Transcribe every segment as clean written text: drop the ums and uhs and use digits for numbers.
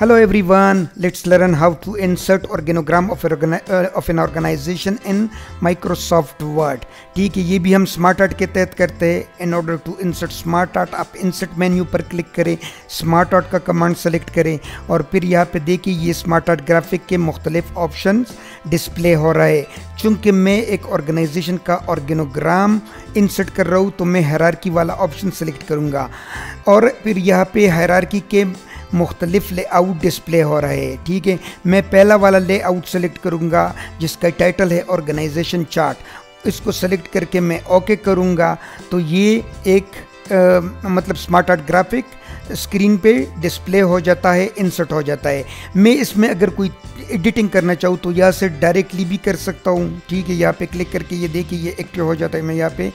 Hello everyone, let's learn how to insert organogram of an organization in Microsoft Word. ठीक है, ये भी हम SmartArt के तहत करते हैं. In order to insert SmartArt, आप insert menu पर क्लिक करें, SmartArt का कमांड सेलेक्ट करें और फिर यहाँ पे देखिए ये SmartArt ग्राफिक के मुख्तलिफ ऑप्शंस डिस्प्ले हो रहे हैं. चूँकि मैं एक ऑर्गेनाइजेशन का ऑर्गेनोग्राम इंसर्ट कर रहा हूँ तो मैं हायरार्की वाला ऑप्शन सेलेक्ट करूँगा और फिर यहाँ पे हायरार्की के मुख्तलिफ लेआउट डिस्प्ले हो रहे हैं. ठीक है, मैं पहला वाला लेआउट सेलेक्ट करूँगा जिसका टाइटल है ऑर्गेनाइजेशन चार्ट. इसको सेलेक्ट करके मैं ओके करूँगा तो ये एक मतलब SmartArt ग्राफिक स्क्रीन पे डिस्प्ले हो जाता है, इंसर्ट हो जाता है. मैं इसमें अगर कोई एडिटिंग करना चाहूँ तो यहाँ से डायरेक्टली भी कर सकता हूँ. ठीक है, यहाँ पे क्लिक करके ये देखिए ये एक्टिव हो जाता है. मैं यहाँ पे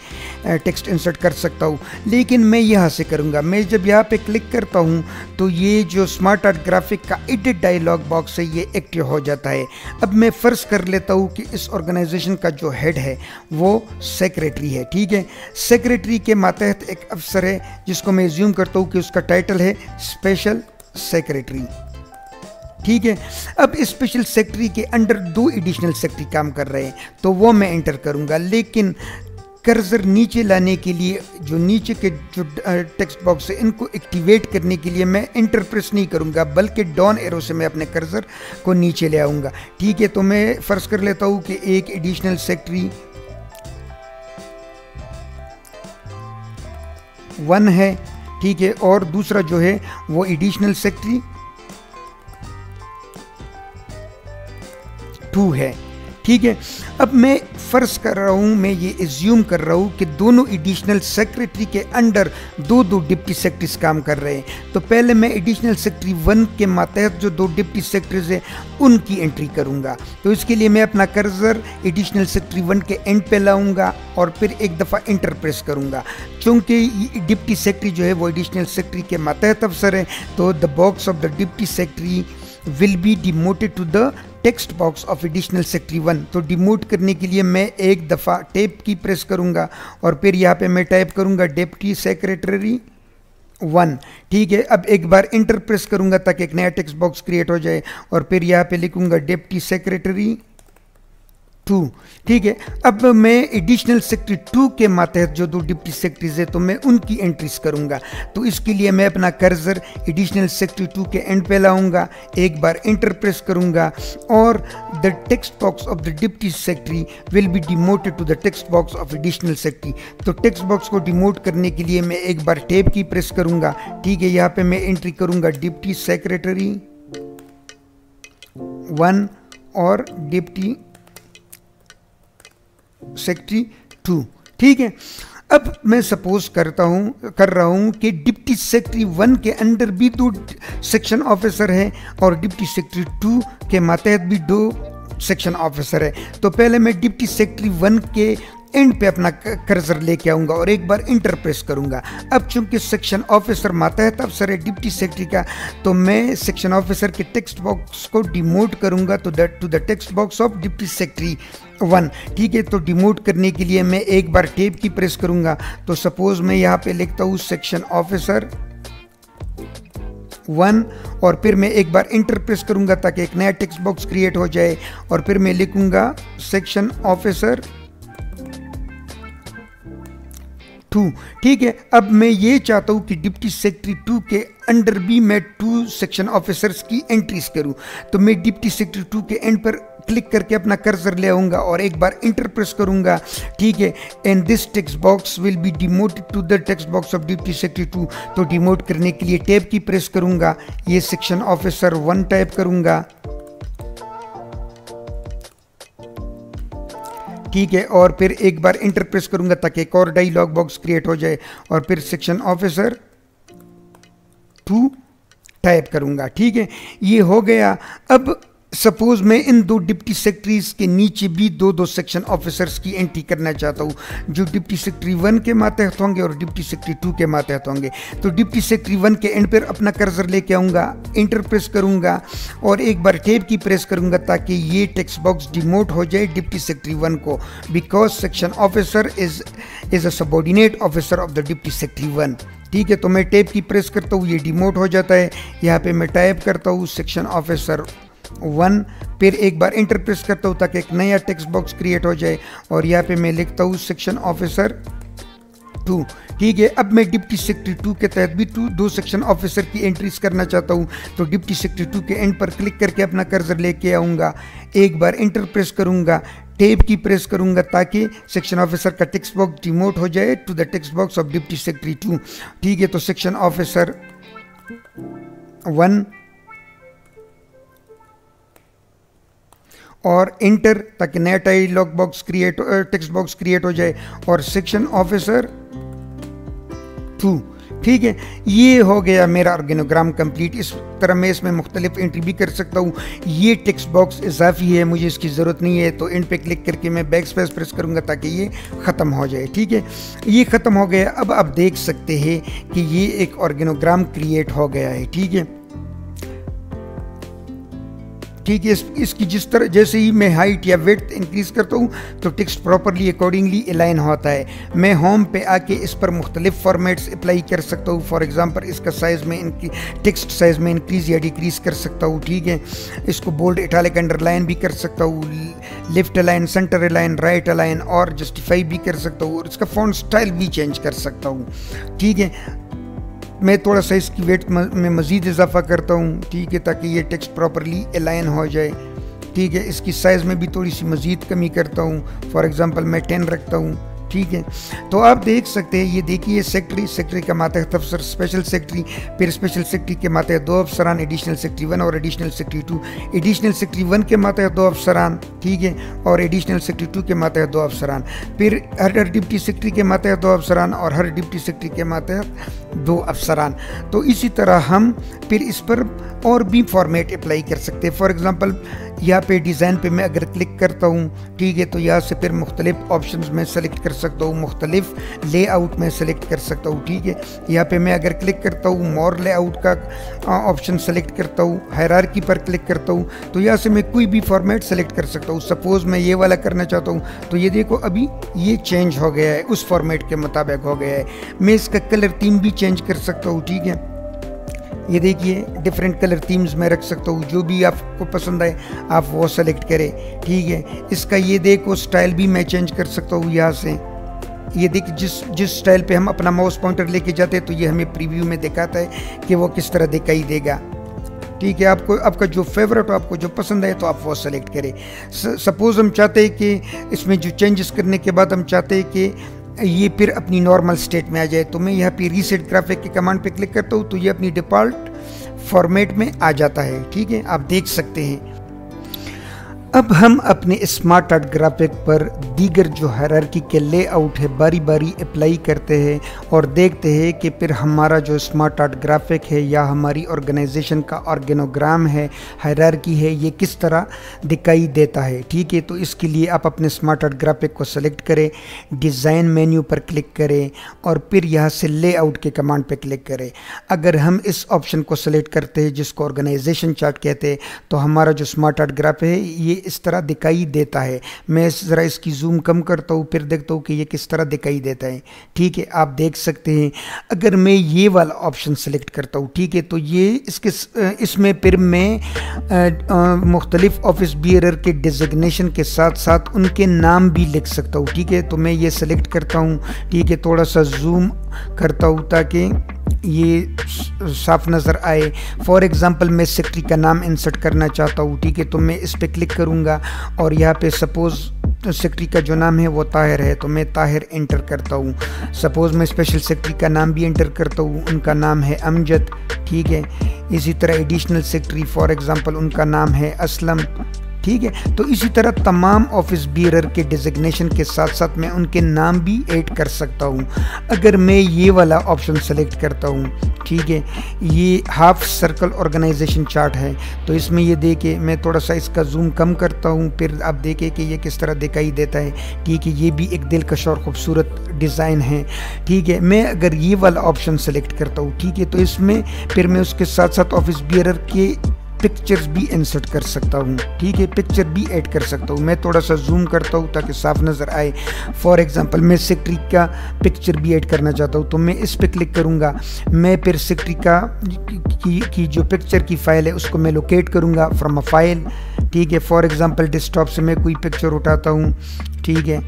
टेक्स्ट इंसर्ट कर सकता हूँ लेकिन मैं यहाँ से करूँगा. मैं जब यहाँ पे क्लिक करता हूँ तो ये जो SmartArt ग्राफिक का एडिट डायलॉग बॉक्स है ये एक्टिव हो जाता है. अब मैं फ़र्ज़ कर लेता हूँ कि इस ऑर्गेनाइजेशन का जो हेड है वो सेक्रेटरी है. ठीक है, सेक्रेटरी के मातहत एक अफसर है जिसको मैं एज्यूम करता हूँ कि उसका टाइटल है स्पेशल सेक्रेटरी. ठीक है, अब स्पेशल सेक्रेटरी के अंडर दो एडिशनल सेक्रेटरी काम कर रहे हैं तो वो मैं एंटर करूंगा. लेकिन कर्सर नीचे लाने के लिए जो नीचे के जो टेक्स्ट बॉक्स है इनको एक्टिवेट करने के लिए मैं एंटर प्रेस नहीं करूंगा बल्कि डाउन एरो से मैं अपने कर्सर को नीचे ले आऊँगा. ठीक है, तो मैं फ़र्ज़ कर लेता हूँ कि एक एडिशनल सेक्रेटरी 1 है. ठीक है, और दूसरा जो है वो एडिशनल सेक्रेटरी 2 है. ठीक है, अब मैं फ़र्ज़ कर रहा हूँ, मैं ये एज्यूम कर रहा हूँ कि दोनों एडिशनल सेक्रेटरी के अंडर दो दो डिप्टी सेक्रेटरीज काम कर रहे हैं. तो पहले मैं एडिशनल सेक्रेटरी 1 के मातहत जो दो डिप्टी सेक्रेटरीज हैं उनकी एंट्री करूँगा. तो इसके लिए मैं अपना कर्सर एडिशनल सेक्रेटरी 1 के एंड पे लाऊँगा और फिर एक दफ़ा एंटर प्रेस करूँगा. चूँकि डिप्टी सेक्रेटरी जो है वो एडिशनल सेक्रेटरी के मातहत अफसर है तो the box of the deputy secretary will be demoted to the text box of additional secretary 1. तो demote करने के लिए मैं एक दफ़ा tab की प्रेस करूँगा और फिर यहाँ पे मैं टाइप करूँगा डेप्टी सेक्रेटरी 1. ठीक है, अब एक बार इंटर प्रेस करूँगा ताकि एक नया टेक्स्ट बॉक्स क्रिएट हो जाए और फिर यहाँ पे लिखूँगा डेप्टी सेक्रेटरी 2. ठीक है, अब मैं एडिशनल सेक्रेटरी 2 के मातहत जो दो डिप्टी सेक्रेटरीज है तो मैं उनकी एंट्रीज करूंगा. तो इसके लिए मैं अपना कर्सर एडिशनल सेक्रेटरी 2 के एंड पे लाऊंगा, एक बार एंटर प्रेस करूंगा और the text box of the deputy secretary will be demoted to the text box of additional secretary. तो टेक्स्ट बॉक्स को डिमोट करने के लिए मैं एक बार टैब की प्रेस करूंगा. ठीक है, यहाँ पर मैं एंट्री करूँगा डिप्टी सेक्रेटरी 1 और डिप्टी सेक्रेटरी 2. ठीक है, अब मैं सपोज कर रहा हूँ कि डिप्टी सेक्रेटरी 1 के अंडर भी दो सेक्शन ऑफिसर हैं और डिप्टी सेक्रेटरी 2 के मातहत भी दो सेक्शन ऑफिसर है. तो पहले मैं डिप्टी सेक्रेटरी 1 के एंड पे अपना कर्सर लेके आऊँगा और एक बार इंटर प्रेस करूँगा. अब चूंकि सेक्शन ऑफिसर मातहत अफसर है डिप्टी सेक्रेटरी का तो मैं सेक्शन ऑफिसर के टेक्स्ट बॉक्स को डिमोट करूँगा तो to the text box of deputy secretary 1. ठीक है, तो डिमोट करने के लिए मैं एक बार टैब की प्रेस करूँगा. तो सपोज़ मैं यहाँ पे लिखता हूँ सेक्शन ऑफिसर 1 और फिर मैं एक बार इंटर प्रेस करूँगा ताकि एक नया टेक्स्ट बॉक्स क्रिएट हो जाए और फिर मैं लिखूँगा सेक्शन ऑफिसर 2. ठीक है, अब मैं ये चाहता हूँ कि डिप्टी सेक्रेटरी 2 के अंडर भी मैं 2 सेक्शन ऑफिसर्स की एंट्रीज करूँ. तो मैं डिप्टी सेक्रेटरी 2 के एंड पर क्लिक करके अपना कर्सर ले आऊँगा और एक बार इंटर प्रेस करूँगा. ठीक है, and this text box will be demoted to the text box of deputy secretary 2. तो डिमोट करने के लिए टैब की प्रेस करूँगा, ये सेक्शन ऑफिसर 1 टाइप करूँगा. ठीक है, और फिर एक बार इंटर प्रेस करूंगा ताकि एक और डायलॉग बॉक्स क्रिएट हो जाए और फिर सेक्शन ऑफिसर 2 टाइप करूंगा. ठीक है, ये हो गया. अब सपोज़ मैं इन दो डिप्टी सेक्रेटरीज के नीचे भी दो दो सेक्शन ऑफिसर्स की एंट्री करना चाहता हूँ जो डिप्टी सेक्रेटरी 1 के मातहत होंगे और डिप्टी सेक्रेटरी 2 के मातहत होंगे. तो डिप्टी सेक्रेटरी 1 के एंड पर अपना कर्सर लेके आऊँगा, इंटर प्रेस करूँगा और एक बार टैब की प्रेस करूँगा ताकि ये टेक्स्ट बॉक्स डिमोट हो जाए डिप्टी सेक्रेटरी 1 को, because section officer is a subordinate officer of the deputy secretary 1. ठीक है। तो मैं टैब की प्रेस करता हूँ, ये डिमोट हो जाता है। यहाँ पे मैं टाइप करता हूँ सेक्शन ऑफिसर 1, फिर एक बार एंटर प्रेस करता हूँ ताकि एक नया टेक्स्ट बॉक्स क्रिएट हो जाए, और यहाँ पे मैं लिखता हूँ सेक्शन ऑफिसर 2, ठीक है। अब मैं डिप्टी सेक्रेटरी 2 के तहत भी दो सेक्शन ऑफिसर की एंट्रीज करना चाहता हूँ, तो डिप्टी सेक्रेटरी 2 के एंड पर क्लिक करके अपना कर्सर लेके आऊँगा, एक बार एंटर प्रेस करूँगा, टैब की प्रेस करूंगा ताकि सेक्शन ऑफिसर का टेक्स्ट बॉक्स डिमोट हो जाए to the text box of deputy secretary 2, ठीक है। तो सेक्शन ऑफिसर 1 और एंटर ताकि नया dialog box create text box create हो जाए, और सेक्शन ऑफिसर 2, ठीक है। ये हो गया मेरा ऑर्गेनोग्राम कंप्लीट। इस तरह मैं इसमें मुख्तलिफ एंट्री भी कर सकता हूँ। ये टेक्स्ट बॉक्स इजाफी है, मुझे इसकी ज़रूरत नहीं है, तो एंड पे क्लिक करके मैं बैक स्पेस प्रेस करूँगा ताकि ये ख़त्म हो जाए, ठीक है। ये ख़त्म हो गया। अब आप देख सकते हैं कि ये एक ऑर्गेनोग्राम क्रिएट हो गया है, ठीक है, ठीक है। इसकी जिस तरह जैसे ही मैं हाइट या विड्थ इंक्रीज़ करता हूँ तो टेक्स्ट प्रॉपरली अकॉर्डिंगली अलाइन होता है। मैं होम पे आके इस पर मुख्तलिफ फॉर्मेट्स अप्लाई कर सकता हूँ। फॉर एग्जांपल इसका साइज़ में टेक्स्ट साइज़ में इंक्रीज़ या डिक्रीज़ कर सकता हूँ, ठीक है। इसको बोल्ड इटालिक अंडरलाइन भी कर सकता हूँ, left align, centre align, right align और जस्टिफाई भी कर सकता हूँ, और इसका फॉन्ट स्टाइल भी चेंज कर सकता हूँ, ठीक है। मैं थोड़ा सा इसकी वेट में मज़ीद इजाफा करता हूँ, ठीक है, ताकि ये टेक्स्ट प्रॉपरली अलाइन हो जाए, ठीक है। इसकी साइज़ में भी थोड़ी सी मज़ीद कमी करता हूँ, फॉर एग्ज़ाम्पल मैं 10 रखता हूँ, ठीक है। तो आप देख सकते हैं, ये देखिए सेक्रेटरी का मातहत अफसर स्पेशल सेक्रेटरी, फिर स्पेशल सेक्रेटरी के मातहत दो अफसरान, एडिशनल सेक्रेटरी 1 और एडिशनल सेक्रेटरी 2, एडिशनल सेक्रेटरी 1 के मातहत दो अफसरान, ठीक है, और एडिशनल सेक्रेटरी 2 के मातहत दो अफसरान, फिर हर डिप्टी सेक्रेटरी के मातहत दो अफसरान और हर डिप्टी सेक्रेटरी के मातहत दो अफसरान। तो इसी तरह हम फिर इस पर और भी फॉर्मेट अप्लाई कर सकते हैं। फॉर एग्ज़ाम्पल यहाँ पे डिज़ाइन पे मैं अगर क्लिक करता हूँ, ठीक है, तो यहाँ से फिर मुख्तलिफ ऑप्शन में सेलेक्ट कर सकता हूँ, मुख्तलिफ लेआउट में सेलेक्ट कर सकता हूँ, ठीक है। यहाँ पे मैं अगर क्लिक करता हूँ, मोर लेआउट का ऑप्शन सेलेक्ट करता हूँ, हायरार्की पर क्लिक करता हूँ, तो यहाँ से मैं कोई भी फॉर्मेट सेलेक्ट कर सकता हूँ। सपोज़ मैं ये वाला करना चाहता हूँ, तो ये देखो अभी ये चेंज हो गया है, उस फॉर्मेट के मुताबिक हो गया है। मैं इसका कलर थीम भी चेंज कर सकता हूँ, ठीक है। ये देखिए डिफरेंट कलर थीम्स मैं रख सकता हूँ, जो भी आपको पसंद आए आप वो सेलेक्ट करें, ठीक है। इसका ये देखो स्टाइल भी मैं चेंज कर सकता हूँ यहाँ से। ये देखिए जिस स्टाइल पे हम अपना माउस पॉइंटर लेके जाते हैं तो ये हमें प्रीव्यू में दिखाता है कि वो किस तरह दिखाई देगा, ठीक है। आपको आपका जो फेवरेट हो, आपको जो पसंद है, तो आप वो सेलेक्ट करें। सपोज़ हम चाहते हैं कि इसमें जो चेंजेस करने के बाद हम चाहते हैं कि ये फिर अपनी नॉर्मल स्टेट में आ जाए, तो मैं यहाँ पे रीसेट ग्राफिक की कमांड पे क्लिक करता हूँ तो ये अपनी डिफ़ॉल्ट फॉर्मेट में आ जाता है, ठीक है, आप देख सकते हैं। अब हम अपने स्मार्ट आर्ट ग्राफिक पर दीगर जो हायरार्की के लेआउट है बारी बारी अप्लाई करते हैं और देखते हैं कि फिर हमारा जो स्मार्ट आर्ट ग्राफिक है या हमारी ऑर्गेनाइजेशन का ऑर्गेनोग्राम है, हायरार्की है, ये किस तरह दिखाई देता है, ठीक है। तो इसके लिए आप अपने स्मार्ट आर्ट ग्राफिक को सेलेक्ट करें, डिज़ाइन मेन्यू पर क्लिक करें और फिर यहाँ से लेआउट के कमांड पर क्लिक करें। अगर हम इस ऑप्शन को सेलेक्ट करते हैं जिसको ऑर्गेनाइजेशन चार्ट कहते हैं, तो हमारा जो स्मार्ट आर्ट ग्राफ है ये इस तरह दिखाई देता है। मैं ज़रा इसकी जूम कम करता हूँ, फिर देखता हूँ कि ये किस तरह दिखाई देता है, ठीक है, आप देख सकते हैं। अगर मैं ये वाला ऑप्शन सेलेक्ट करता हूँ, ठीक है, तो ये इसमें फिर मैं मुख्तलिफ ऑफिस बियरर के डिजिग्नेशन के साथ साथ उनके नाम भी लिख सकता हूँ, ठीक है। तो मैं ये सेलेक्ट करता हूँ, ठीक है, थोड़ा सा जूम करता हूँ ताकि ये साफ नज़र आए। फॉर एग्ज़ाम्पल मैं सेक्रेटरी का नाम इंसर्ट करना चाहता हूँ, ठीक है, तो मैं इस पर क्लिक करूँगा और यहाँ पे सपोज़ सेक्रेटरी का जो नाम है वो ताहिर है, तो मैं ताहिर एंटर करता हूँ। सपोज़ मैं स्पेशल सेक्रेटरी का नाम भी एंटर करता हूँ, उनका नाम है अमजद, ठीक है। इसी तरह एडिशनल सेक्रेटरी फॉर एग्ज़ाम्पल उनका नाम है असलम, ठीक है। तो इसी तरह तमाम ऑफिस बियरर के डिजिग्नेशन के साथ साथ मैं उनके नाम भी ऐड कर सकता हूँ। अगर मैं ये वाला ऑप्शन सेलेक्ट करता हूँ, ठीक है, ये हाफ सर्कल ऑर्गेनाइजेशन चार्ट है, तो इसमें ये देखे मैं थोड़ा सा इसका जूम कम करता हूँ, फिर आप देखें कि ये किस तरह दिखाई देता है, ठीक है। ये भी एक दिलकश और ख़ूबसूरत डिज़ाइन है, ठीक है। मैं अगर ये वाला ऑप्शन सेलेक्ट करता हूँ, ठीक है, तो इसमें फिर मैं उसके साथ साथ ऑफिस बियरर के पिक्चर्स भी इंसर्ट कर सकता हूँ, ठीक है, पिक्चर भी ऐड कर सकता हूँ। मैं थोड़ा सा जूम करता हूँ ताकि साफ नज़र आए। फॉर एग्जांपल मैं सिट्री का पिक्चर भी ऐड करना चाहता हूँ, तो मैं इस पर क्लिक करूँगा। मैं फिर सिट्री का की जो पिक्चर की फ़ाइल है उसको मैं लोकेट करूँगा फ्रॉम अ फाइल, ठीक है। फॉर एग्ज़ाम्पल डेस्कटॉप से मैं कोई पिक्चर उठाता हूँ, ठीक है,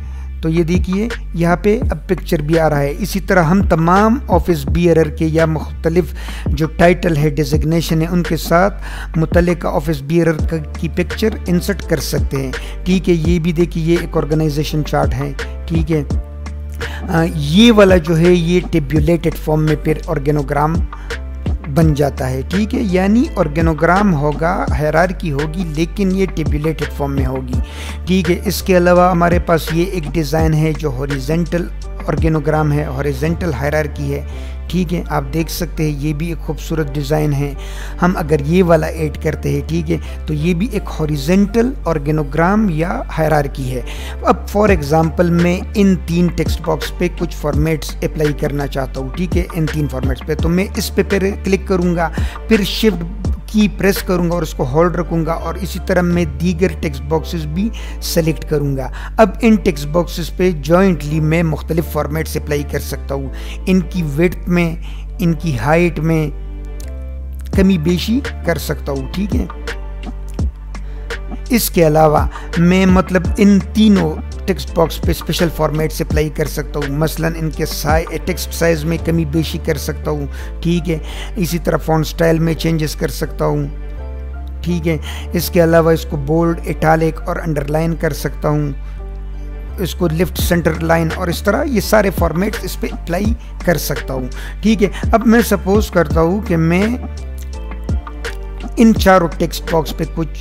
तो ये देखिए यहाँ पे अब पिक्चर भी आ रहा है। इसी तरह हम तमाम ऑफिस बियरर के या मुख्तलिफ जो टाइटल है, डिजिग्नेशन है, उनके साथ मुतल्लिका ऑफिस बियरर की पिक्चर इंसर्ट कर सकते हैं, ठीक है। ये भी देखिए, ये एक ऑर्गेनाइजेशन चार्ट है, ठीक है। ये वाला जो है ये टेब्यूलेटेड फॉर्म में फिर ऑर्गेनोग्राम बन जाता है, ठीक है, यानी ऑर्गेनोग्राम होगा, हायरार्की होगी, लेकिन ये टेबुलेटेड फॉर्म में होगी, ठीक है। इसके अलावा हमारे पास ये एक डिज़ाइन है जो हॉरिजेंटल ऑर्गेनोग्राम है, हॉरिजेंटल हायरार्की है, ठीक है, आप देख सकते हैं। ये भी एक खूबसूरत डिज़ाइन है। हम अगर ये वाला ऐड करते हैं, ठीक है, तो ये भी एक हॉरिजेंटल ऑर्गेनोग्राम या हायरार्की है। अब फॉर एग्जांपल मैं इन तीन टेक्स्ट बॉक्स पे कुछ फॉर्मेट्स अप्लाई करना चाहता हूँ, ठीक है, इन तीन फॉर्मेट्स पे, तो मैं इस पे फिर क्लिक करूँगा, फिर शिफ्ट की प्रेस करूंगा और उसको होल्ड रखूंगा, और इसी तरह मैं दीगर टेक्स्ट बॉक्सेस भी सेलेक्ट करूंगा। अब इन टेक्स्ट बॉक्सेस पे जॉइंटली मैं मुख्तलिफ फॉर्मेट्स अप्लाई कर सकता हूँ, इनकी विड्थ में, इनकी हाइट में कमी बेशी कर सकता हूँ, ठीक है। इसके अलावा मैं मतलब इन तीनों टेक्स्ट बॉक्स पे स्पेशल फॉर्मेट से अप्लाई कर सकता हूँ, मसलन इनके टेक्स्ट साइज में कमी बेशी कर सकता हूँ, ठीक है। इसी तरह फॉन्ट स्टाइल में चेंजेस कर सकता हूँ, ठीक है। इसके अलावा इसको बोल्ड, इटालिक और अंडरलाइन कर सकता हूँ, इसको लेफ्ट सेंटर लाइन, और इस तरह ये सारे फॉर्मेट्स इस पर अप्लाई कर सकता हूँ, ठीक है। अब मैं सपोज करता हूँ कि मैं इन चारों टेक्स्ट बॉक्स पे कुछ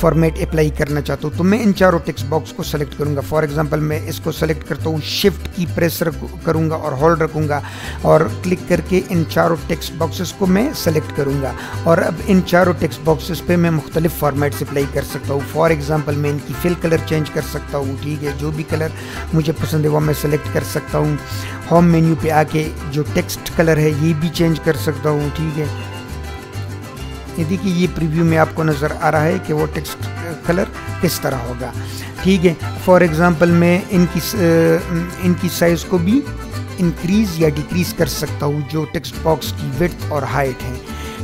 फॉर्मेट अप्लाई करना चाहता हूँ, तो मैं इन चारों टेक्स्ट बॉक्स को सेलेक्ट करूँगा। फॉर एग्जांपल मैं इसको सेलेक्ट करता हूँ, शिफ्ट की प्रेस करूँगा और होल्ड रखूँगा, और क्लिक करके इन चारों टेक्स्ट बॉक्सेस को मैं सेलेक्ट करूँगा, और अब इन चारों टेक्स्ट बॉक्सेस पे मैं मुख्तलिफ फॉर्मेट्स अप्लाई कर सकता हूँ। फॉर एग्ज़ाम्पल मैं इनकी फिल कलर चेंज कर सकता हूँ, ठीक है, जो भी कलर मुझे पसंद है वो मैं सेलेक्ट कर सकता हूँ। होम मेन्यू पर आके जो टेक्स्ट कलर है ये भी चेंज कर सकता हूँ, ठीक है। देखिए ये प्रीव्यू में आपको नज़र आ रहा है कि वो टेक्स्ट कलर किस तरह होगा, ठीक है। फॉर एग्जांपल मैं इनकी साइज़ को भी इंक्रीज़ या डिक्रीज़ कर सकता हूँ, जो टेक्स्ट बॉक्स की विड्थ और हाइट है,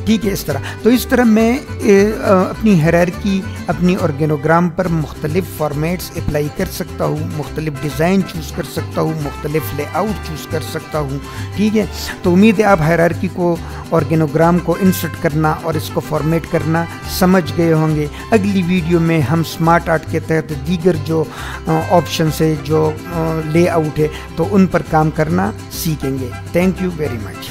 ठीक है, इस तरह। तो इस तरह मैं अपनी हायरार्की, अपनी ऑर्गेनोग्राम पर मुख्तलिफ फॉर्मेट्स अप्लाई कर सकता हूँ, मुख्तलिफ डिज़ाइन चूज़ कर सकता हूँ, मुख्तलिफ लेआउट चूज़ कर सकता हूँ, ठीक है। तो उम्मीद है आप हायरार्की को, ऑर्गेनोग्राम को इंसर्ट करना और इसको फॉर्मेट करना समझ गए होंगे। अगली वीडियो में हम स्मार्ट आर्ट के तहत दीगर जो ऑप्शन है, जो लेआउट है, तो उन पर काम करना सीखेंगे। Thank you very much.